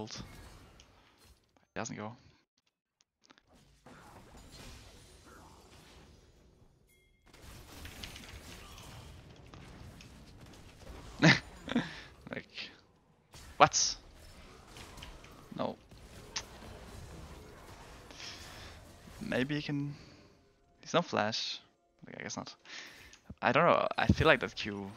gold. It doesn't go. Like, what? No. Maybe you can. He's not flash. I guess not. I don't know. I feel like that Q